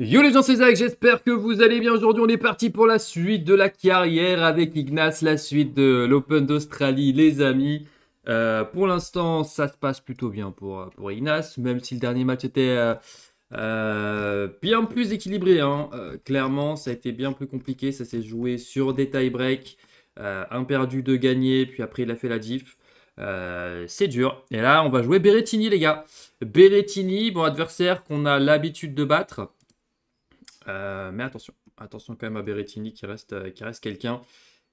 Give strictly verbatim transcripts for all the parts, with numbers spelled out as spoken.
Yo les gens, c'est Zach, j'espère que vous allez bien. Aujourd'hui on est parti pour la suite de la carrière avec Ignas, la suite de l'Open d'Australie les amis. Euh, pour l'instant ça se passe plutôt bien pour, pour Ignas, même si le dernier match était euh, euh, bien plus équilibré. Hein. Euh, clairement ça a été bien plus compliqué, ça s'est joué sur des tie break, euh, un perdu, deux gagnés, puis après il a fait la diff. Euh, c'est dur. Et là on va jouer Berrettini les gars. Berrettini, bon adversaire qu'on a l'habitude de battre. Euh, mais attention, attention quand même à Berrettini qui reste, euh, qui reste quelqu'un.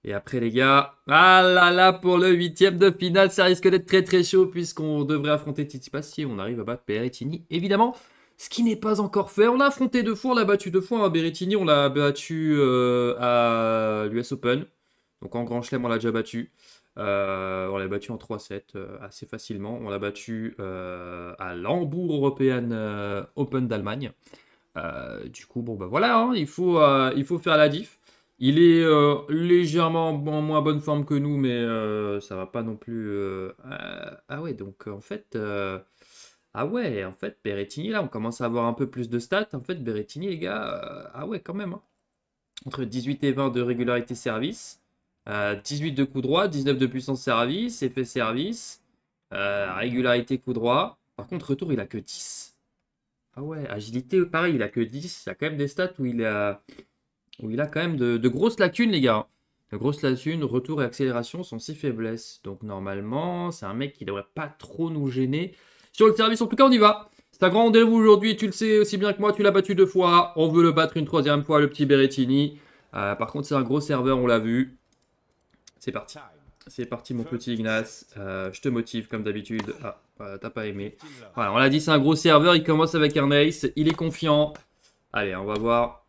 Et après les gars, ah là là pour le huitième de finale, ça risque d'être très très chaud puisqu'on devrait affronter Tsitsipas si on arrive à battre Berrettini. Évidemment, ce qui n'est pas encore fait. On l'a affronté deux fois, on l'a battu deux fois. Hein. Berrettini, on l'a battu euh, à l'U S Open. Donc en grand chelem, on l'a déjà battu. Euh, on l'a battu en trois sept euh, assez facilement. On l'a battu euh, à l'Hambourg European euh, Open d'Allemagne. Euh, du coup, bon bah voilà, hein, il, faut, euh, il faut faire la diff. Il est euh, légèrement en moins bonne forme que nous, mais euh, ça va pas non plus. Euh, euh, ah ouais, donc en fait, euh, ah ouais, en fait, Berrettini là, on commence à avoir un peu plus de stats. En fait, Berrettini les gars, euh, ah ouais quand même. Hein. Entre dix-huit et vingt de régularité service, euh, dix-huit de coup droit, dix-neuf de puissance service, effet service, euh, régularité coup droit. Par contre, retour il a que dix. Ah ouais, agilité, pareil, il a que dix. Il a quand même des stats où il a, où il a quand même de, de grosses lacunes, les gars. De grosses lacunes, retour et accélération sont ses faiblesses. Donc normalement, c'est un mec qui ne devrait pas trop nous gêner sur le service. En tout cas, on y va. C'est un grand rendez-vous aujourd'hui. Tu le sais aussi bien que moi, tu l'as battu deux fois. On veut le battre une troisième fois, le petit Berrettini. Euh, par contre, c'est un gros serveur, on l'a vu. C'est parti. C'est parti mon petit Ignas, euh, je te motive comme d'habitude, ah, euh, t'as pas aimé. Voilà, on l'a dit, c'est un gros serveur, il commence avec un ace, il est confiant. Allez, on va voir.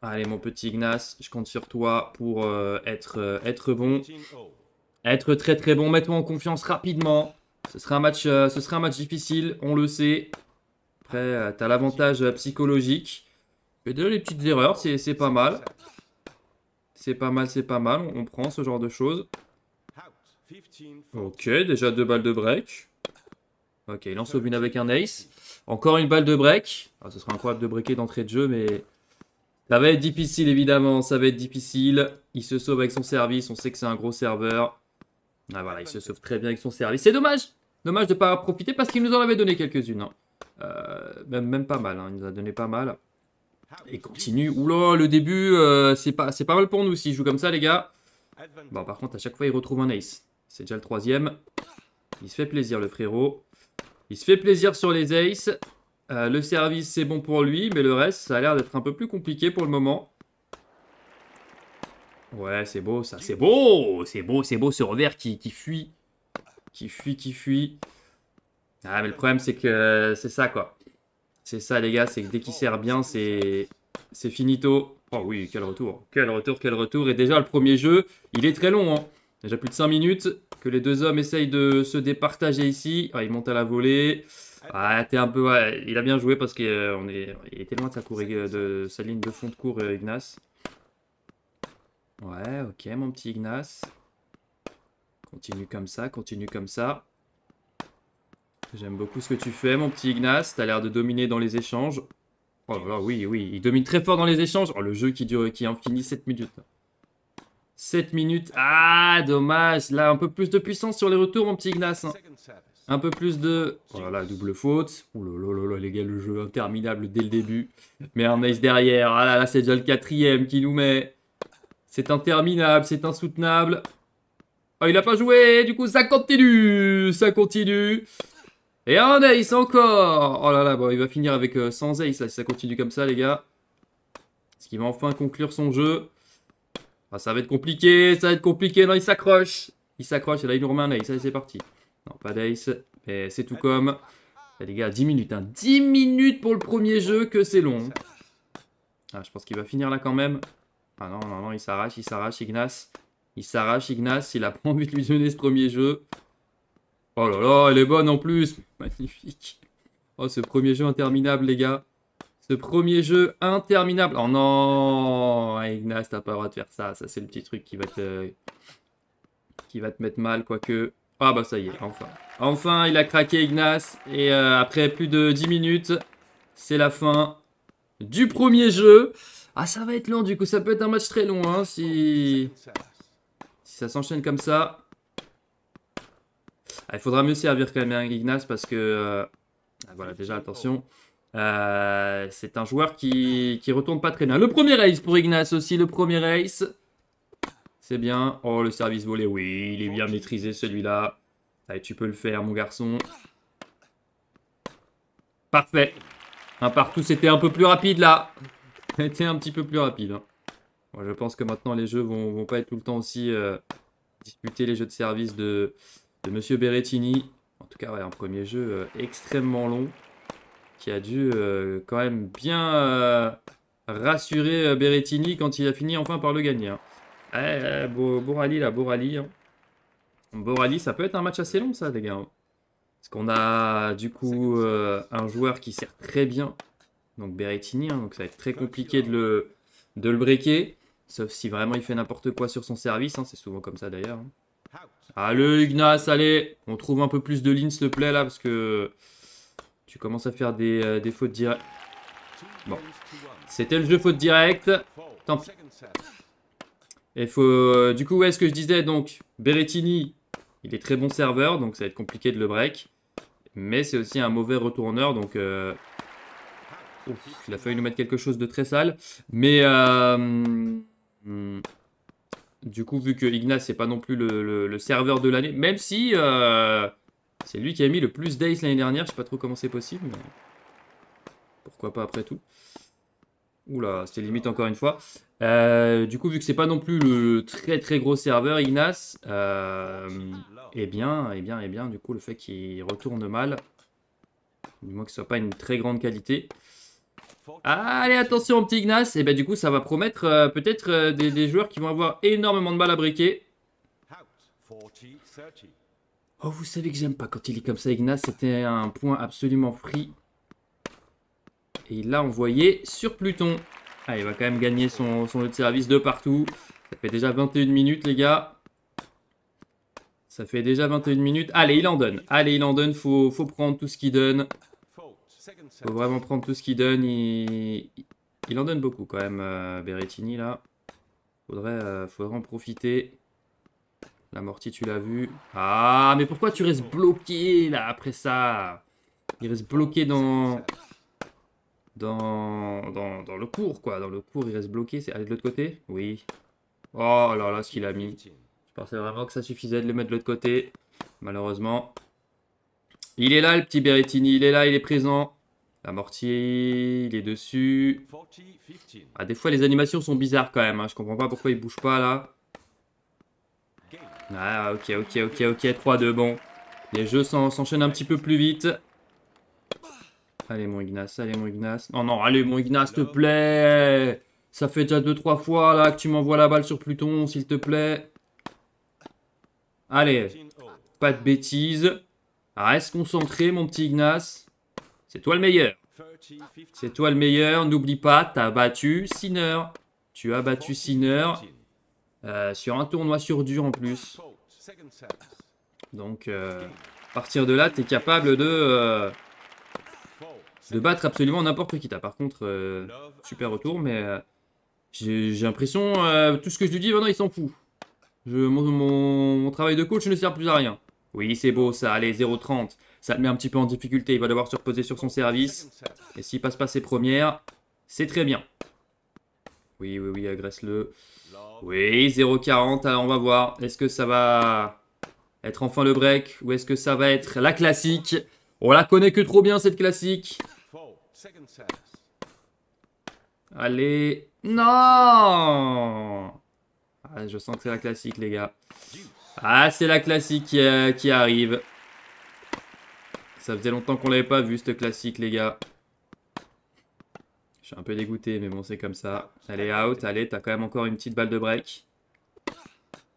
Allez mon petit Ignas, je compte sur toi pour euh, être, euh, être bon. Être très très bon, mets-toi en confiance rapidement. Ce sera un match, euh, ce sera un match difficile, on le sait. Après, euh, t'as l'avantage euh, psychologique. Mais déjà les petites erreurs, c'est pas mal. C'est pas mal, c'est pas mal, on, on prend ce genre de choses. Ok, déjà deux balles de break. Ok, il en sauve une avec un ace. Encore une balle de break. Alors, ce sera incroyable de breaker d'entrée de jeu, mais ça va être difficile, évidemment. Ça va être difficile. Il se sauve avec son service. On sait que c'est un gros serveur. Ah, voilà, il se sauve très bien avec son service. C'est dommage. Dommage de ne pas profiter parce qu'il nous en avait donné quelques-unes. Hein. Euh, même, même pas mal. Hein. Il nous a donné pas mal. Et continue. Oula, le début, euh, c'est pas, c'est pas mal pour nous s'il joue comme ça, les gars. Bon, par contre, à chaque fois, il retrouve un ace. C'est déjà le troisième. Il se fait plaisir, le frérot. Il se fait plaisir sur les aces. Euh, le service, c'est bon pour lui. Mais le reste, ça a l'air d'être un peu plus compliqué pour le moment. Ouais, c'est beau, ça. C'est beau. C'est beau, c'est beau, ce revers qui, qui fuit. Qui fuit, qui fuit. Ah, mais le problème, c'est que c'est ça, quoi. C'est ça, les gars. C'est que dès qu'il sert bien, c'est finito. Oh oui, quel retour. Quel retour, quel retour. Et déjà, le premier jeu, il est très long, hein. Déjà plus de cinq minutes que les deux hommes essayent de se départager ici. Ah, il monte à la volée. Ah, t'es un peu, ouais, il a bien joué parce qu'il euh, était loin de sa, cour, de, de sa ligne de fond de cours, euh, Ignas. Ouais, ok, mon petit Ignas. Continue comme ça, continue comme ça. J'aime beaucoup ce que tu fais, mon petit Ignas. T'as l'air de dominer dans les échanges. Oh là, oui, oui, il domine très fort dans les échanges. Oh, le jeu qui dure, qui en finit sept minutes. sept minutes. Ah, dommage. Là, un peu plus de puissance sur les retours, mon petit Ignas. Hein. Un peu plus de... Voilà, oh double faute. Oh là là là, les gars, le jeu interminable dès le début. Mais un ace derrière. Ah là là, c'est déjà le quatrième qui nous met. C'est interminable, c'est insoutenable. Oh, il a pas joué. Du coup, ça continue. Ça continue. Et un ace encore. Oh là là, bon, il va finir avec euh, sans ace, là, si ça continue comme ça, les gars. Est-ce qu'il va enfin conclure son jeu? Ah, ça va être compliqué, ça va être compliqué. Non, il s'accroche. Il s'accroche et là, il nous remet un ace. Allez, c'est parti. Non, pas d'ace, mais c'est tout comme. Là, les gars, dix minutes. Hein. dix minutes pour le premier jeu, que c'est long. Ah, je pense qu'il va finir là quand même. Ah non, non, non, il s'arrache, il s'arrache, Ignas. Il s'arrache, Ignas. Il a pas envie de lui donner ce premier jeu. Oh là là, elle est bonne en plus. Magnifique. Oh, ce premier jeu interminable, les gars. Ce premier jeu interminable. Oh non, Ignas, t'as pas le droit de faire ça. Ça, c'est le petit truc qui va te, qui va te mettre mal, quoique. Ah bah ça y est, enfin. Enfin, il a craqué Ignas. Et euh, après plus de dix minutes, c'est la fin. du premier jeu. Ah, ça va être long du coup, ça peut être un match très long hein, si... si ça s'enchaîne comme ça. Ah, il faudra mieux servir quand même à Ignas parce que... Euh... Ah, voilà, déjà attention. Euh, c'est un joueur qui ne retourne pas très bien. Le premier ace pour Ignas aussi, le premier ace. C'est bien. Oh, le service volé, oui, il est bien maîtrisé celui-là. Allez, tu peux le faire mon garçon. Parfait. Un partout, c'était un peu plus rapide là. C'était un petit peu plus rapide. Hein. Bon, je pense que maintenant les jeux vont, vont pas être tout le temps aussi euh, disputés, les jeux de service de, de Monsieur Berrettini. En tout cas, ouais, un premier jeu euh, extrêmement long qui a dû euh, quand même bien euh, rassurer euh, Berrettini quand il a fini enfin par le gagner. Hein. Ouais, beau, beau rallye là, beau rallye. Hein. Beau rallye, ça peut être un match assez long ça les gars. Hein. Parce qu'on a du coup euh, un joueur qui sert très bien, donc Berrettini, hein, donc ça va être très compliqué de le, de le breaker. Sauf si vraiment il fait n'importe quoi sur son service, hein, c'est souvent comme ça d'ailleurs. Hein. Allez Ignas, allez, on trouve un peu plus de lignes s'il te plaît là parce que tu commences à faire des, euh, des fautes directes. Bon, c'était le jeu faute directe, tant pis. Et faut, euh, du coup ouais, ce que je disais donc, Berrettini, il est très bon serveur donc ça va être compliqué de le break. Mais c'est aussi un mauvais retourneur donc euh... Ouf, il a failli nous mettre quelque chose de très sale. Mais euh... hmm. Du coup, vu que Ignas n'est pas non plus le, le, le serveur de l'année, même si euh, c'est lui qui a mis le plus d'ace l'année dernière. Je ne sais pas trop comment c'est possible, mais pourquoi pas après tout. Oula, c'était limite encore une fois. Euh, du coup, vu que c'est pas non plus le très très gros serveur, Ignas, euh, eh bien, eh bien, eh bien, du coup, le fait qu'il retourne mal, du moins que ce soit pas une très grande qualité. Allez, attention petit Ignas. Et eh bien du coup ça va promettre euh, peut-être euh, des, des joueurs qui vont avoir énormément de mal à breaker. Oh, vous savez que j'aime pas quand il est comme ça Ignas. C'était un point absolument free. Et il l'a envoyé sur Pluton. Ah, il va quand même gagner son, son jeu de service de partout. Ça fait déjà vingt et une minutes les gars. Ça fait déjà vingt et une minutes. Allez, il en donne. Allez, il en donne. Faut, faut prendre tout ce qu'il donne. Faut vraiment prendre tout ce qu'il donne. Il... il en donne beaucoup quand même, euh, Berrettini là. Faudrait, euh, faudrait en profiter. L'amorti, tu l'as vu. Ah, mais pourquoi tu restes bloqué là après ça? Il reste bloqué dans... dans dans dans le cours quoi. Dans le cours, il reste bloqué. C'est aller de l'autre côté. Oui. Oh là là, ce qu'il a mis. Je pensais vraiment que ça suffisait de le mettre de l'autre côté. Malheureusement. Il est là le petit Berrettini, il est là, il est présent. L'amorti, il est dessus. Ah, des fois les animations sont bizarres quand même, hein. Je comprends pas pourquoi il bouge pas là. Ah ok, ok, ok, ok, trois deux, bon. Les jeux s'enchaînent un petit peu plus vite. Allez mon Ignas, allez mon Ignas. Non, non, allez mon Ignas, s'il te plaît. Ça fait déjà deux trois fois là que tu m'envoies la balle sur Pluton, s'il te plaît. Allez, pas de bêtises. Reste concentré, mon petit Ignas. C'est toi le meilleur. C'est toi le meilleur. N'oublie pas, tu as battu Sinner. Tu as battu Sinner euh, sur un tournoi sur dur en plus. Donc, euh, à partir de là, tu es capable de, euh, de battre absolument n'importe qui. T'as. Par contre, euh, super retour, mais euh, j'ai l'impression, euh, tout ce que je lui dis, maintenant, il s'en fout. Je, mon, mon, mon travail de coach ne sert plus à rien. Oui, c'est beau ça. Allez, zéro trente. Ça le met un petit peu en difficulté. Il va devoir se reposer sur son service. Et s'il passe pas ses premières, c'est très bien. Oui, oui, oui, agresse-le. Oui, zéro quarante. Alors, on va voir. Est-ce que ça va être enfin le break ou est-ce que ça va être la classique? On la connaît que trop bien, cette classique. Allez. Non! Ah, je sens que c'est la classique, les gars. Ah, c'est la classique qui, euh, qui arrive. Ça faisait longtemps qu'on l'avait pas vu, cette classique, les gars. Je suis un peu dégoûté, mais bon, c'est comme ça. Allez, out, allez, t'as quand même encore une petite balle de break.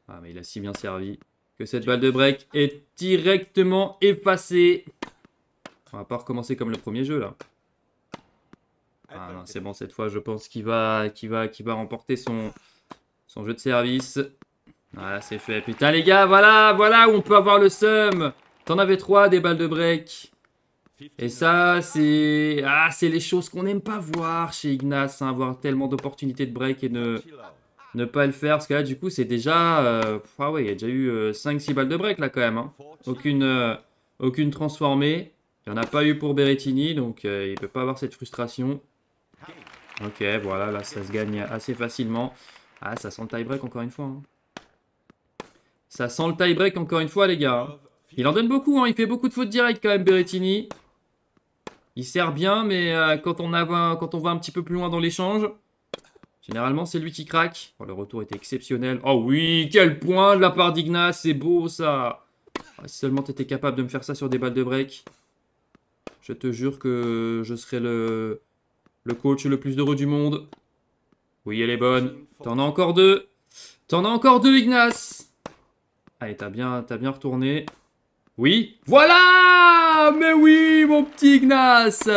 Ah, mais il a si bien servi que cette balle de break est directement effacée. On va pas recommencer comme le premier jeu, là. Ah non, c'est bon, cette fois, je pense qu'il va, qu'il va, qu'il va remporter son, son jeu de service. Voilà, c'est fait. Putain, les gars, voilà, voilà où on peut avoir le seum. T'en avais trois des balles de break. Et ça, c'est ah, c'est les choses qu'on n'aime pas voir chez Ignas, hein, avoir tellement d'opportunités de break et ne, ne pas le faire. Parce que là, du coup, c'est déjà... Euh, ah ouais, il y a déjà eu euh, cinq six balles de break, là, quand même. Hein. Aucune, euh, aucune transformée. Il n'y en a pas eu pour Berrettini, donc euh, il ne peut pas avoir cette frustration. Ok, voilà, là, ça se gagne assez facilement. Ah, ça sent le tie-break, encore une fois. Hein. Ça sent le tie-break, encore une fois, les gars. Hein. Il en donne beaucoup, hein. Il fait beaucoup de fautes directes, quand même, Berrettini. Il sert bien, mais euh, quand, on a, quand on va un petit peu plus loin dans l'échange, généralement, c'est lui qui craque. Oh, le retour était exceptionnel. Oh oui, quel point de la part d'Ignas. C'est beau, ça. Oh, si seulement tu étais capable de me faire ça sur des balles de break, je te jure que je serais le, le coach le plus heureux du monde. Oui, elle est bonne. T'en as encore deux. T'en as encore deux, Ignas. Allez, t'as bien, t'as bien retourné. Oui. Voilà. Mais oui, mon petit Ignas.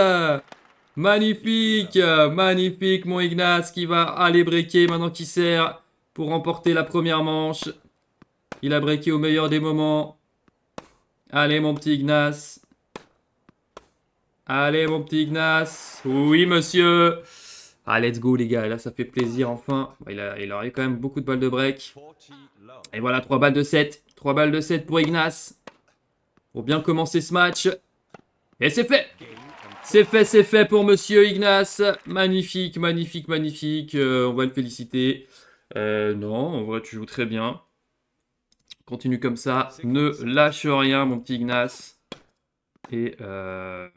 Magnifique. Magnifique, mon Ignas qui va aller breaker maintenant qu'il sert pour remporter la première manche. Il a breaké au meilleur des moments. Allez, mon petit Ignas. Allez, mon petit Ignas. Oui, monsieur. Ah, let's go, les gars. Là, ça fait plaisir, enfin. Il a, il a eu quand même beaucoup de balles de break. Et voilà, trois balles de sept. trois balles de sept pour Ignas. Pour bien commencer ce match. Et c'est fait. C'est fait, c'est fait pour monsieur Ignas. Magnifique, magnifique, magnifique. Euh, on va le féliciter. Euh, non, en vrai, tu joues très bien. Continue comme ça. Ne lâche rien, mon petit Ignas. Et euh,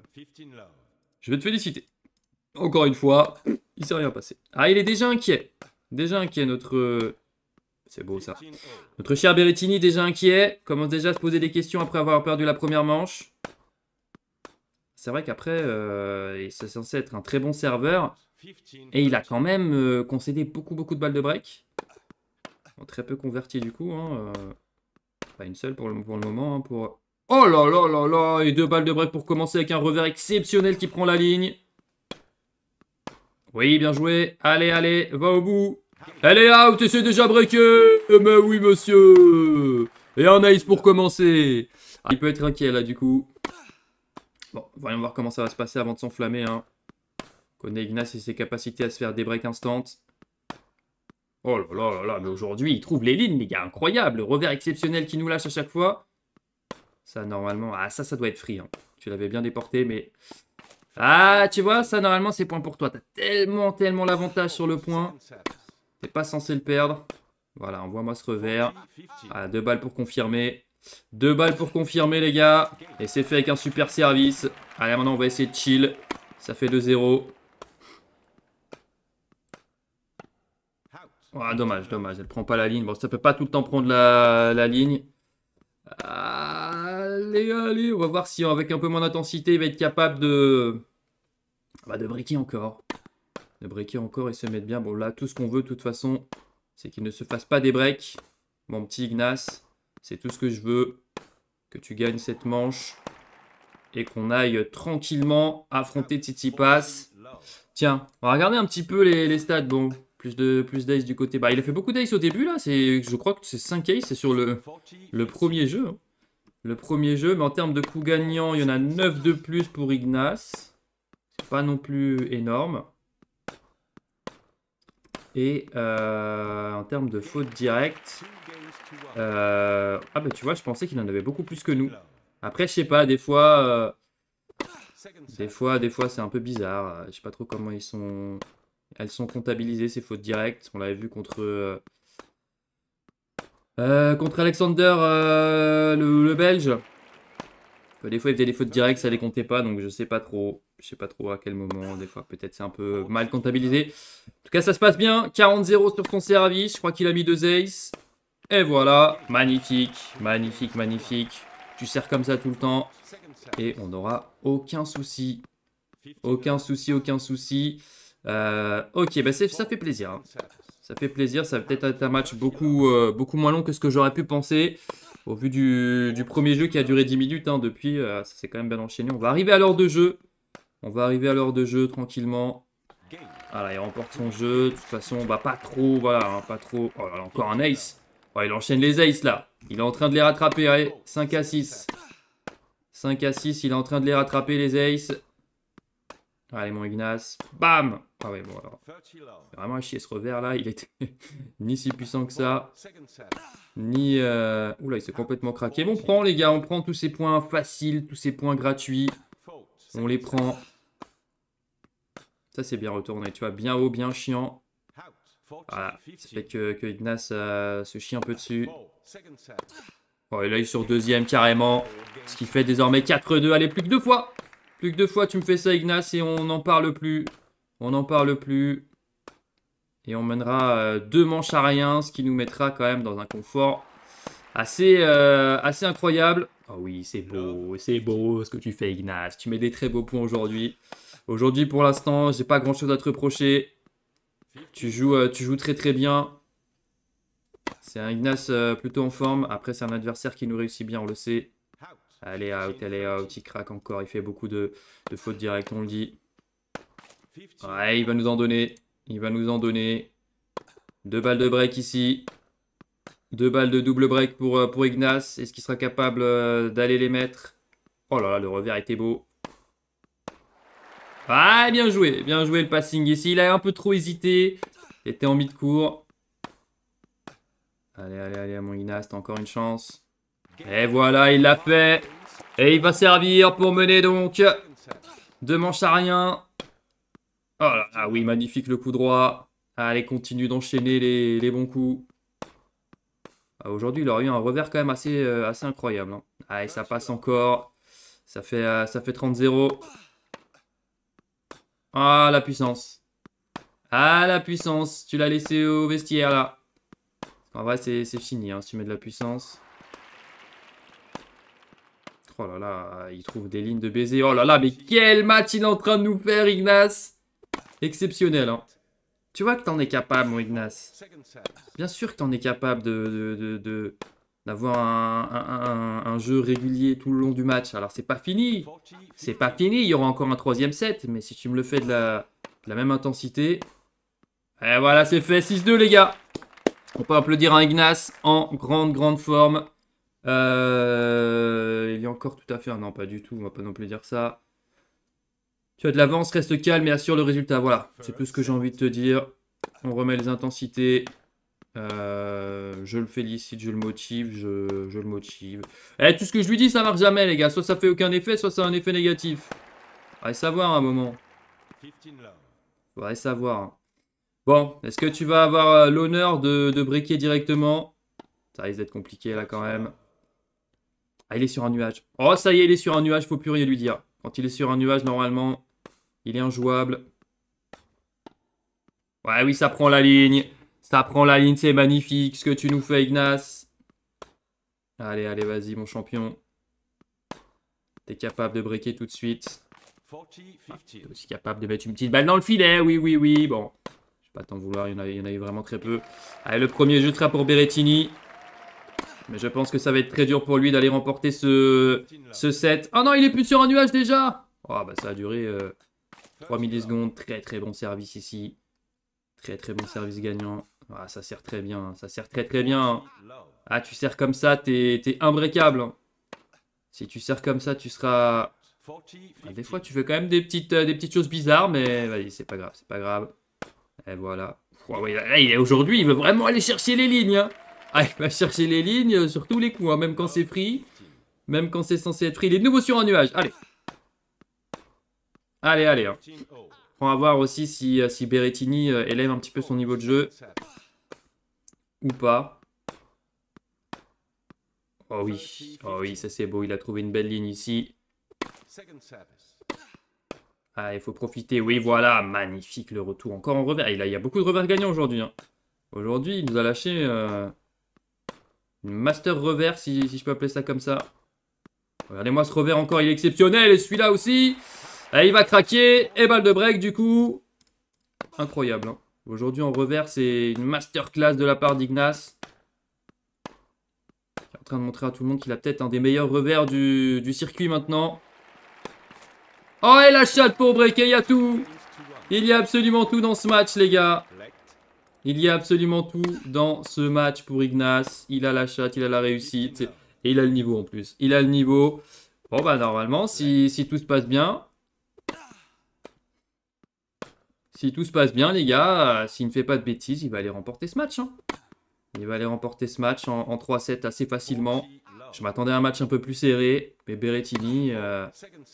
je vais te féliciter. Encore une fois, il ne s'est rien passé. Ah, il est déjà inquiet. Déjà inquiet, notre... C'est beau, ça. Notre cher Berrettini, déjà inquiet. Commence déjà à se poser des questions après avoir perdu la première manche. C'est vrai qu'après, euh, c'est censé être un très bon serveur. Et il a quand même euh, concédé beaucoup, beaucoup de balles de break. Bon, très peu converti, du coup. Hein. Euh, pas une seule pour le, pour le moment. Hein, pour... Oh là là là là. Et deux balles de break pour commencer avec un revers exceptionnel qui prend la ligne. Oui, bien joué. Allez, allez, va au bout. Elle est out et c'est déjà breaké. Mais oui, monsieur. Et un ace pour commencer. Ah, il peut être inquiet, là, du coup. Bon, voyons voir comment ça va se passer avant de s'enflammer. Hein. On connaît Ignas et ses capacités à se faire des breaks instants. Oh là là là là, mais aujourd'hui, il trouve les lignes, les gars. Incroyable. Le revers exceptionnel qui nous lâche à chaque fois. Ça, normalement... Ah, ça, ça doit être free. Hein. Tu l'avais bien déporté, mais... Ah, tu vois, ça, normalement, c'est point pour toi. T'as tellement, tellement l'avantage sur le point. T'es pas censé le perdre. Voilà, envoie-moi ce revers. Ah, deux balles pour confirmer. Deux balles pour confirmer, les gars. Et c'est fait avec un super service. Allez, maintenant, on va essayer de chill. Ça fait deux zéro. Ah, dommage, dommage. Elle prend pas la ligne. Bon, ça peut pas tout le temps prendre la, la ligne. Allez, allez, on va voir si avec un peu moins d'intensité, il va être capable de... Bah, de breaker encore. De breaker encore et se mettre bien. Bon, là, tout ce qu'on veut, de toute façon, c'est qu'il ne se fasse pas des breaks. Mon petit Ignas, c'est tout ce que je veux. Que tu gagnes cette manche. Et qu'on aille tranquillement affronter Tsitsipas. Tiens, on va regarder un petit peu les, les stats. Bon, plus de plus d'ace du côté. Bah, il a fait beaucoup d'ace au début, là. Je crois que c'est cinq ace. C'est sur le, le premier jeu. Hein. Le premier jeu, mais en termes de coups gagnants, il y en a neuf de plus pour Ignas. C'est pas non plus énorme. Et euh, en termes de fautes directes... Euh, ah bah tu vois, je pensais qu'il en avait beaucoup plus que nous. Après, je sais pas, des fois... Euh, des fois, des fois c'est un peu bizarre. Je sais pas trop comment ils sont... Elles sont comptabilisées, ces fautes directes. On l'avait vu contre... Euh, Euh, contre Alexander euh, le, le belge. Des fois il faisait des fautes directes, ça les comptait pas, donc je sais pas trop. Je sais pas trop à quel moment. Des fois peut-être c'est un peu mal comptabilisé. En tout cas ça se passe bien. quarante zéro sur son service. Je crois qu'il a mis deux aces. Et voilà. Magnifique. Magnifique, magnifique. Tu sers comme ça tout le temps. Et on n'aura aucun souci. Aucun souci, aucun souci. Euh, ok, bah ça fait plaisir. Hein. Ça fait plaisir, ça va peut-être être un match beaucoup, euh, beaucoup moins long que ce que j'aurais pu penser. Au vu du, du premier jeu qui a duré dix minutes, hein, depuis, euh, ça s'est quand même bien enchaîné. On va arriver à l'heure de jeu. On va arriver à l'heure de jeu tranquillement. Voilà, il remporte son jeu. De toute façon, on va pas trop, voilà, hein, pas trop. Oh là là, encore un ace. Oh, il enchaîne les aces là. Il est en train de les rattraper, allez, cinq à six. cinq à six, il est en train de les rattraper, les aces. Allez, mon Ignas. Bam! Ah ouais, bon, alors. C'est vraiment à chier ce revers là. Il était ni si puissant que ça. Ni. Euh... Oula, il s'est complètement craqué. Bon, on prend, les gars. On prend tous ces points faciles, tous ces points gratuits. On les prend. Ça, c'est bien retourné. Tu vois, bien haut, bien chiant. Voilà. Ça fait que, que Ignas euh, se chie un peu dessus. Oh, et là, il est sur deuxième carrément. Ce qui fait désormais quatre deux. Allez, plus que deux fois. Plus que deux fois, tu me fais ça, Ignas, et on n'en parle plus. On n'en parle plus. Et on mènera euh, deux manches à rien, ce qui nous mettra quand même dans un confort assez, euh, assez incroyable. Oh oui, c'est beau, c'est beau ce que tu fais, Ignas. Tu mets des très beaux points aujourd'hui. Aujourd'hui, pour l'instant, j'ai pas grand-chose à te reprocher. Tu joues, euh, tu joues très très bien. C'est un Ignas euh, plutôt en forme. Après, c'est un adversaire qui nous réussit bien, on le sait. Allez out, allez out, il craque encore, il fait beaucoup de, de fautes directes, on le dit. Ouais, il va nous en donner, il va nous en donner. Deux balles de break ici. Deux balles de double break pour, pour Ignas. Est-ce qu'il sera capable d'aller les mettre? Oh là là, le revers était beau. Ah, bien joué, bien joué le passing ici. Il a un peu trop hésité, il était en mi-de-cours. Allez, allez, allez, mon Ignas, t'as encore une chance. Et voilà, il l'a fait. Et il va servir pour mener donc deux manches à rien. Oh là, ah oui, magnifique le coup droit. Allez, continue d'enchaîner les, les bons coups. Ah, aujourd'hui, il aurait eu un revers quand même assez, euh, assez incroyable. Hein. Allez, ça passe encore. Ça fait, euh, ça fait trente zéro. Ah, la puissance. Ah, la puissance. Tu l'as laissé au vestiaire, là. En vrai, c'est fini, hein, si tu mets de la puissance. Oh là là, il trouve des lignes de baiser. Oh là là, mais quel match il est en train de nous faire, Ignas. Exceptionnel, hein. Tu vois que t'en es capable, mon Ignas. Bien sûr que t'en es capable de d'avoir un, un, un, un jeu régulier tout le long du match. Alors, c'est pas fini. C'est pas fini, il y aura encore un troisième set. Mais si tu me le fais de la, de la même intensité... Et voilà, c'est fait, six deux, les gars. On peut applaudir un Ignas en grande, grande forme. Euh, il y a encore tout à fait, non pas du tout, on va pas non plus dire ça. Tu as de l'avance, reste calme et assure le résultat. Voilà, c'est tout ce que j'ai envie de te dire. On remet les intensités. euh, Je le félicite, je le motive, je, je le motive. Et tout ce que je lui dis ça marche jamais les gars. Soit ça fait aucun effet, soit ça a un effet négatif. Faudrait savoir à un moment. Faudrait savoir. Bon, est-ce que tu vas avoir l'honneur de, de briquer directement? Ça risque d'être compliqué là quand même. Ah, il est sur un nuage. Oh, ça y est, il est sur un nuage, faut plus rien lui dire. Quand il est sur un nuage, normalement, il est injouable. Ouais, oui, ça prend la ligne. Ça prend la ligne, c'est magnifique ce que tu nous fais, Ignas. Allez, allez, vas-y, mon champion. T'es capable de breaker tout de suite. Ah, t'es aussi capable de mettre une petite balle dans le filet, oui, oui, oui. Bon, je vais pas t'en vouloir, il y en a, il y en a eu vraiment très peu. Allez, le premier jeu sera pour Berrettini. Mais je pense que ça va être très dur pour lui d'aller remporter ce, ce set. Oh non, il est plus sur un nuage déjà. Oh bah ça a duré euh, trois millisecondes. Très très bon service ici. Très très bon service gagnant. Ah, ça sert très bien, ça sert très très bien. Ah, tu sers comme ça, t'es t'es imbrécable. Si tu sers comme ça, tu seras... Ah, des fois, tu fais quand même des petites, euh, des petites choses bizarres, mais vas-y, c'est pas grave, c'est pas grave. Et voilà. Oh, ouais, là, il est aujourd'hui, il veut vraiment aller chercher les lignes, hein. Ah, il va chercher les lignes sur tous les coups, hein, même quand c'est free. Même quand c'est censé être free. Il est de nouveau sur un nuage. Allez. Allez, allez. Hein. On va voir aussi si, si Berrettini élève un petit peu son niveau de jeu. Ou pas. Oh oui. Oh oui, ça c'est beau. Il a trouvé une belle ligne ici. Ah, il faut profiter. Oui, voilà. Magnifique le retour. Encore en revers. Il y a beaucoup de revers gagnants aujourd'hui. Hein. Aujourd'hui, il nous a lâché... Euh... Master revers, si, si je peux appeler ça comme ça. Regardez-moi ce revers encore, il est exceptionnel. Et celui-là aussi. Et il va craquer. Et balle de break, du coup. Incroyable. Hein. Aujourd'hui, en revers, c'est une masterclass de la part d'Ignas. Il est en train de montrer à tout le monde qu'il a peut-être un des meilleurs revers du, du circuit maintenant. Oh, et la chatte pour breaker, il y a tout. Il y a absolument tout dans ce match, les gars. Il y a absolument tout dans ce match pour Ignas. Il a la chatte, il a la réussite. Et il a le niveau en plus. Il a le niveau. Bon bah normalement, si, si tout se passe bien, si tout se passe bien les gars, euh, s'il ne fait pas de bêtises, il va aller remporter ce match. Hein. Il va aller remporter ce match en, en trois sept assez facilement. Je m'attendais à un match un peu plus serré, mais Berrettini, euh,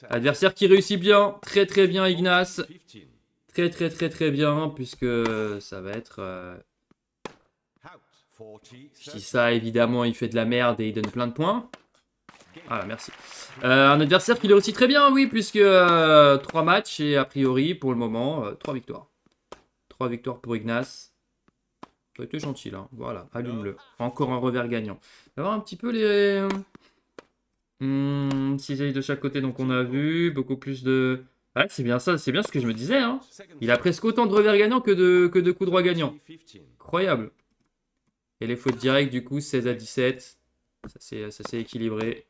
adversaire qui réussit bien, très très bien Ignas. Très très très très bien, puisque ça va être... Euh, si ça, évidemment, il fait de la merde et il donne plein de points. Ah, merci. Euh, un adversaire qui le réussit très bien, oui, puisque euh, trois matchs et a priori, pour le moment, euh, trois victoires. trois victoires pour Ignas. Ça a été gentil, hein. Voilà, allume-le. Encore un revers gagnant. On va voir un petit peu les... Mmh, six ailes de chaque côté, donc on a vu. Beaucoup plus de... Ouais, c'est bien ça, c'est bien ce que je me disais. Hein. Il a presque autant de revers gagnants que de, que de coups droits gagnants. Incroyable. Et les fautes directes, du coup, seize à dix-sept. Ça s'est équilibré.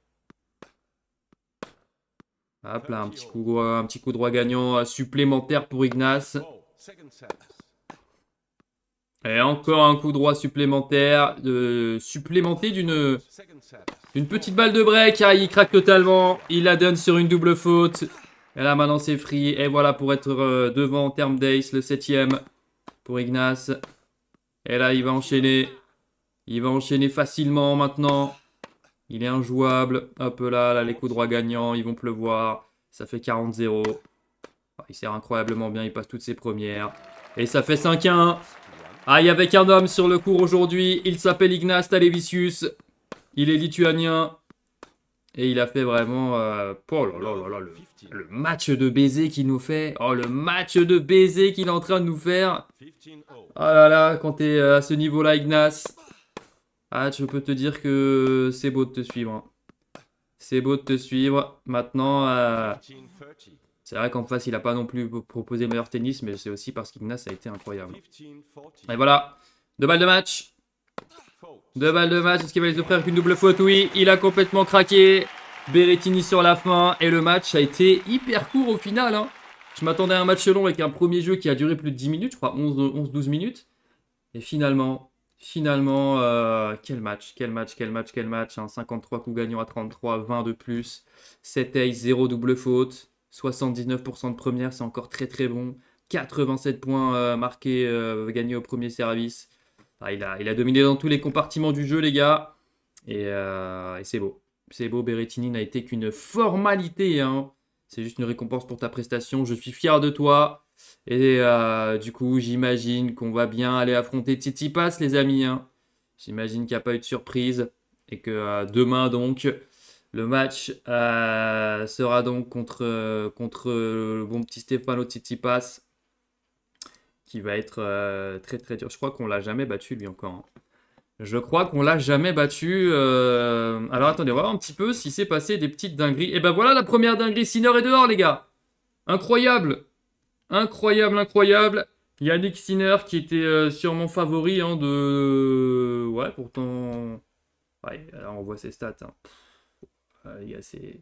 Hop là, un petit coup, un petit coup droit gagnant supplémentaire pour Ignas. Et encore un coup droit supplémentaire, euh, supplémenté d'une d'une petite balle de break. Ah, il craque totalement. Il la donne sur une double faute. Et là, maintenant, c'est free. Et voilà, pour être devant en termes d'ace, le septième pour Ignas. Et là, il va enchaîner. Il va enchaîner facilement maintenant. Il est injouable. Hop là, là les coups droits gagnants, ils vont pleuvoir. Ça fait quarante zéro. Il sert incroyablement bien, il passe toutes ses premières. Et ça fait cinq un. Ah, il y avait un homme sur le cours aujourd'hui. Il s'appelle Ignas Talevičius. Il est lituanien. Et il a fait vraiment... Euh, oh là là là là, le, le match de baiser qu'il nous fait. Oh, le match de baiser qu'il est en train de nous faire. Oh là là, quand t'es à ce niveau-là, Ignas. Ah, je peux te dire que c'est beau de te suivre. C'est beau de te suivre. Maintenant, euh, c'est vrai qu'en face, il n'a pas non plus proposé le meilleur tennis. Mais c'est aussi parce qu'Ignas a été incroyable. Et voilà, deux balles de match. Deux balles de match, est-ce qu'il va les offrir avec une double faute? Oui, il a complètement craqué. Berrettini sur la fin. Et le match a été hyper court au final. Hein. Je m'attendais à un match long avec un premier jeu qui a duré plus de dix minutes. Je crois onze douze minutes. Et finalement, finalement, euh, quel match, quel match, quel match, quel match. Hein. cinquante-trois coups gagnants à trente-trois, vingt de plus. sept aces, zéro double faute. soixante-dix-neuf pour cent de première, c'est encore très très bon. quatre-vingt-sept points euh, marqués, euh, gagnés au premier service. Ah, il, a, il a dominé dans tous les compartiments du jeu, les gars. Et, euh, et c'est beau. C'est beau, Berrettini n'a été qu'une formalité. Hein. C'est juste une récompense pour ta prestation. Je suis fier de toi. Et euh, du coup, j'imagine qu'on va bien aller affronter Tsitsipas, les amis. Hein. J'imagine qu'il n'y a pas eu de surprise. Et que euh, demain, donc, le match euh, sera donc contre, euh, contre le bon petit Stefanos Tsitsipas. Qui va être euh, très très dur. Je crois qu'on l'a jamais battu lui encore. Hein. Je crois qu'on l'a jamais battu. Euh... Alors attendez, on va voir un petit peu s'il s'est passé des petites dingueries. Et ben voilà la première dinguerie. Sinner est dehors les gars. Incroyable. Incroyable, incroyable. Jannik Sinner qui était euh, sûrement favori hein, de... Ouais pourtant... Ouais, alors on voit ses stats. Hein. Euh, les gars c'est...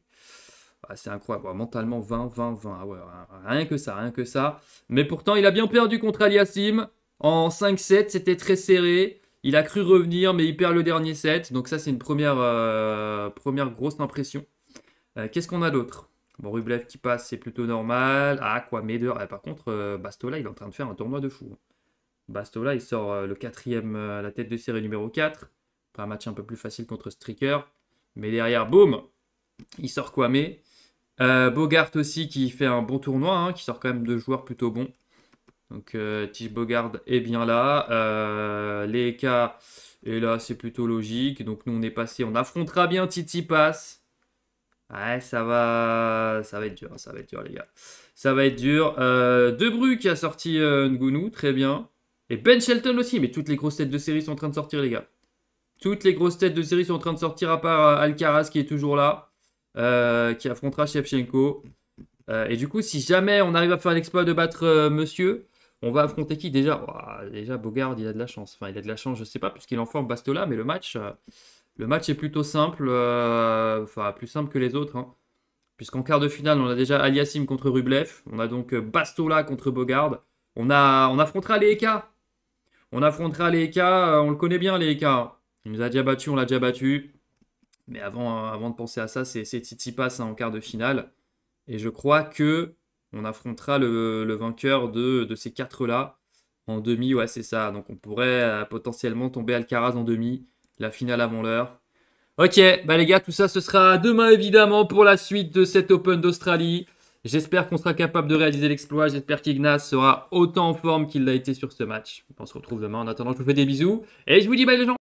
Ah, c'est incroyable, ouais, mentalement vingt, vingt, vingt, ah ouais, rien que ça, rien que ça. Mais pourtant, il a bien perdu contre Aliassime. En cinq sept, c'était très serré. Il a cru revenir, mais il perd le dernier set. Donc ça, c'est une première, euh, première grosse impression. Euh, Qu'est-ce qu'on a d'autre? Bon, Rublev qui passe, c'est plutôt normal. Ah, Kwame deux. Ah, par contre, euh, Bastola, il est en train de faire un tournoi de fou. Bastola, il sort euh, le quatrième, euh, la tête de série numéro quatre. Après un match un peu plus facile contre Stricker. Mais derrière, boum, il sort Kwame. Euh, Bogart aussi qui fait un bon tournoi, hein, qui sort quand même deux joueurs plutôt bons. Donc euh, Tige Bogart est bien là. Euh, les cas, et là c'est plutôt logique. Donc nous on est passé, on affrontera bien Tsitsipas. Ouais, ça va, ça va être dur, ça va être dur les gars. Ça va être dur. Euh, Debru qui a sorti euh, Ngunou, très bien. Et Ben Shelton aussi, mais toutes les grosses têtes de série sont en train de sortir les gars. Toutes les grosses têtes de série sont en train de sortir à part Alcaraz qui est toujours là. Euh, qui affrontera Shevchenko. Euh, et du coup, si jamais on arrive à faire l'exploit de battre euh, monsieur, on va affronter qui déjà? Ouah, déjà, Bogart, il a de la chance. Enfin, il a de la chance, je sais pas, puisqu'il en forme Bastola, mais le match, euh, le match est plutôt simple. Euh, enfin, plus simple que les autres. Hein. Puisqu'en quart de finale, on a déjà Aliassime contre Rublev. On a donc Bastola contre Bogart. On, a, on affrontera les E K. On affrontera les E K. On le connaît bien, les E K. Il nous a déjà battu, on l'a déjà battu. Mais avant, avant de penser à ça, c'est Tsitsipas hein, en quart de finale. Et je crois que on affrontera le, le vainqueur de, de ces quatre-là en demi. Ouais, c'est ça. Donc, on pourrait euh, potentiellement tomber Alcaraz en demi. La finale avant l'heure. Ok, bah les gars, tout ça, ce sera demain, évidemment, pour la suite de cet Open d'Australie. J'espère qu'on sera capable de réaliser l'exploit. J'espère qu'Ignas sera autant en forme qu'il l'a été sur ce match. On se retrouve demain. En attendant, je vous fais des bisous. Et je vous dis bye les gens.